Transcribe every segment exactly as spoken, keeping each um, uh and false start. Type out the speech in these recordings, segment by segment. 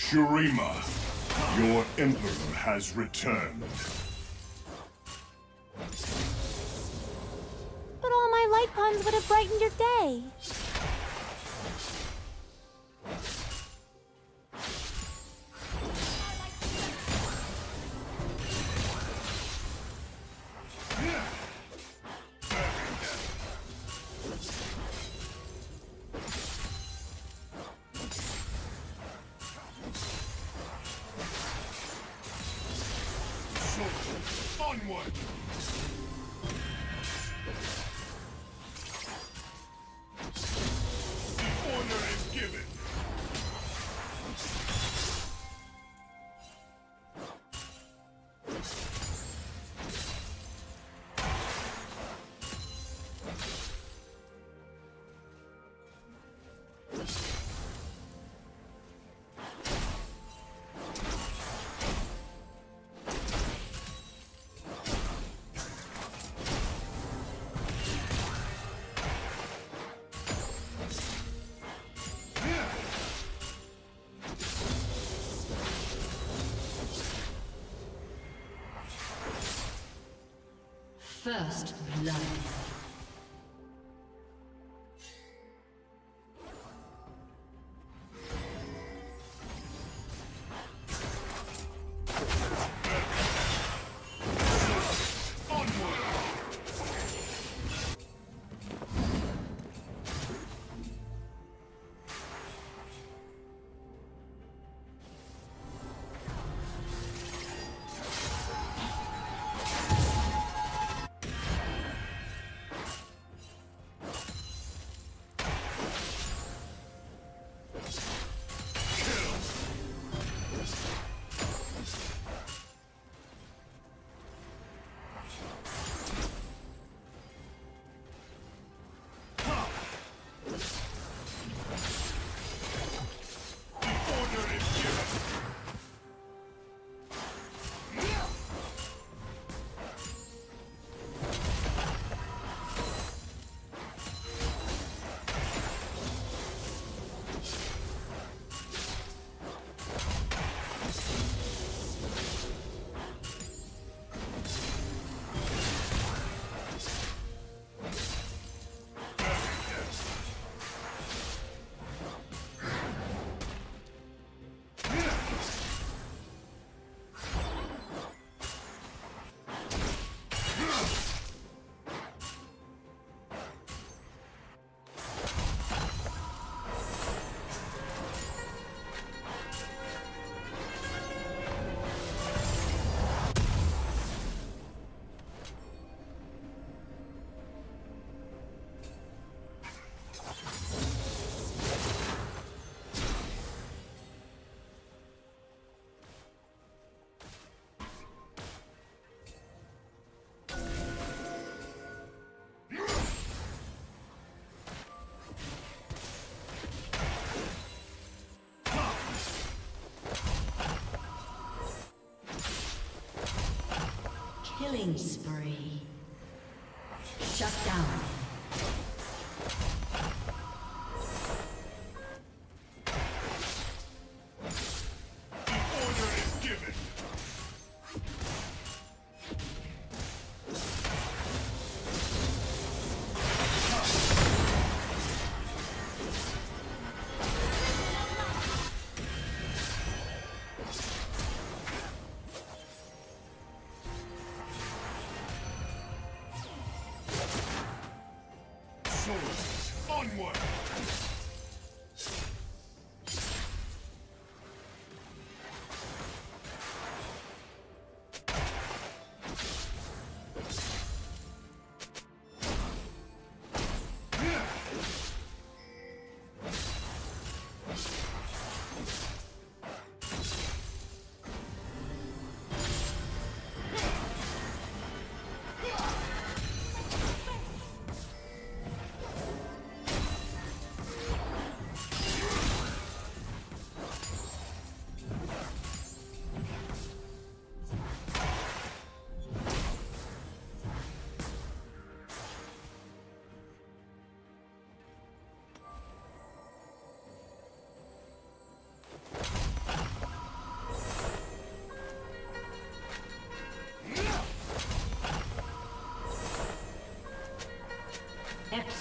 Shurima, your emperor has returned. But all my light puns would have brightened your day. Onward! First blood. Killing spree. Shut down. Onward!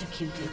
executed.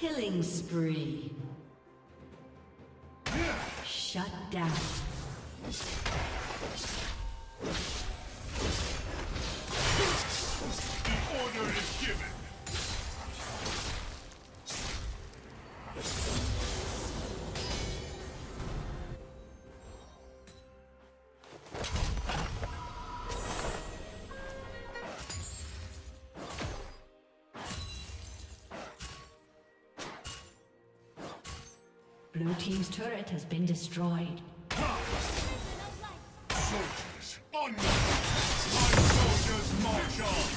Killing spree. Shut down. The order is given. Blue team's turret has been destroyed. Soldiers, onward! My soldiers march on!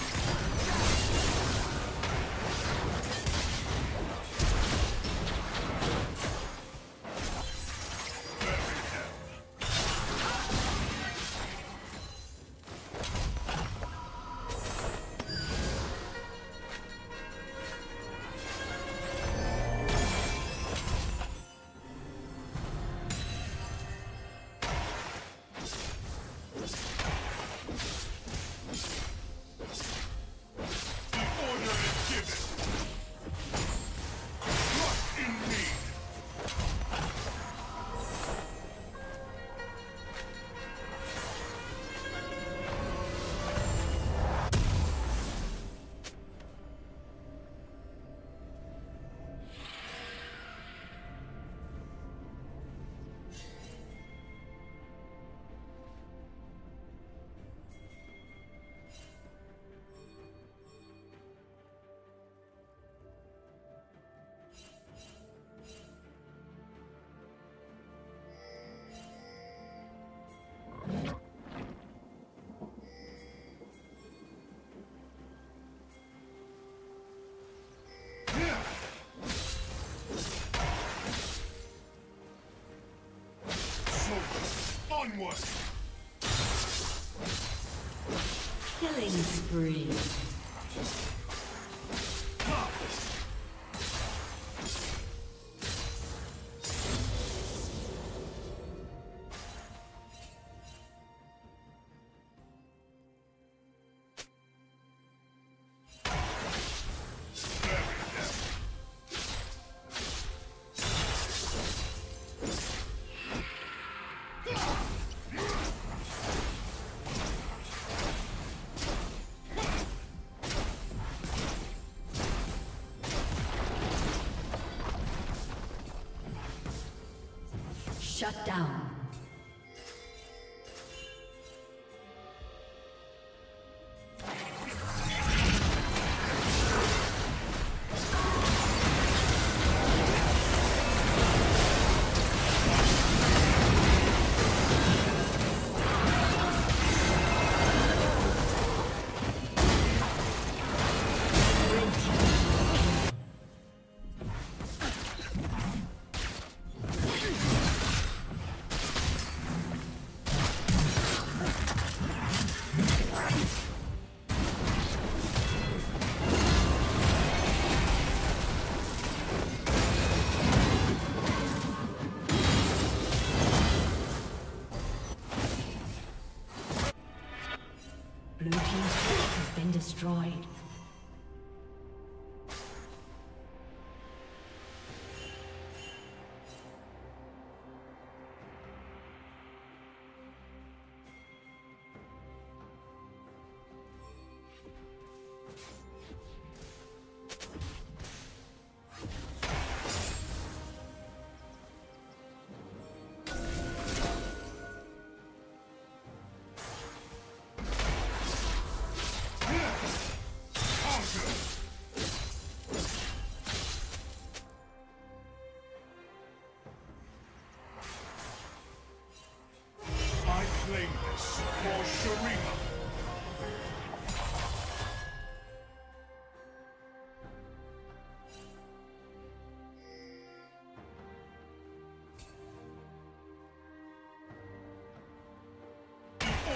Bury Onward. Killing spree. Shut down. Destroyed. For Shurima.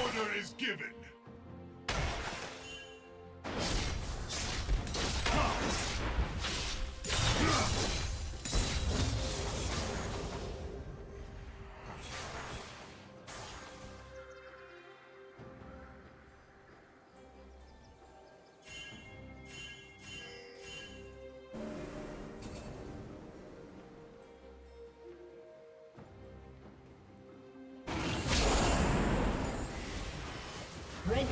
Order is given. Red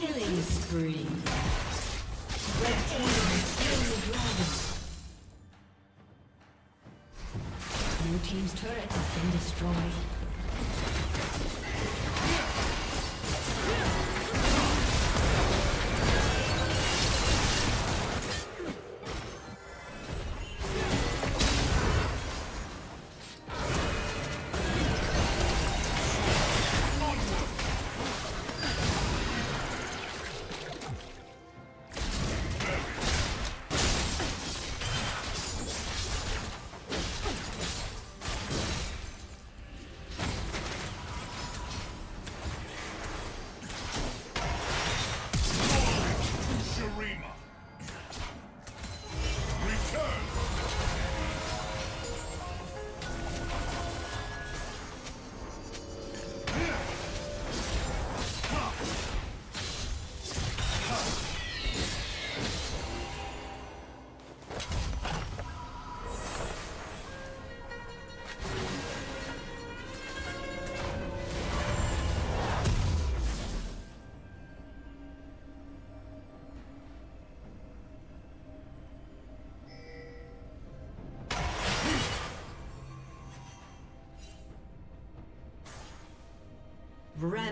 Killing spree. Red team is killing the dragon. Blue team's turret has been destroyed.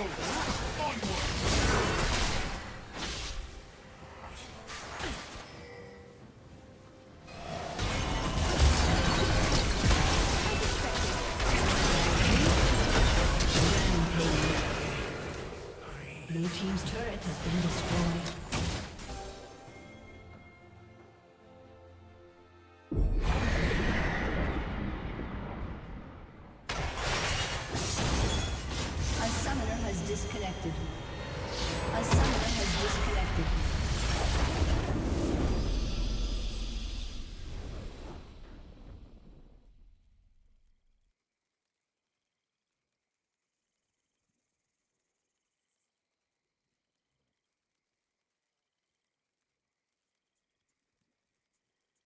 So onward! Disconnected. A summoner has disconnected.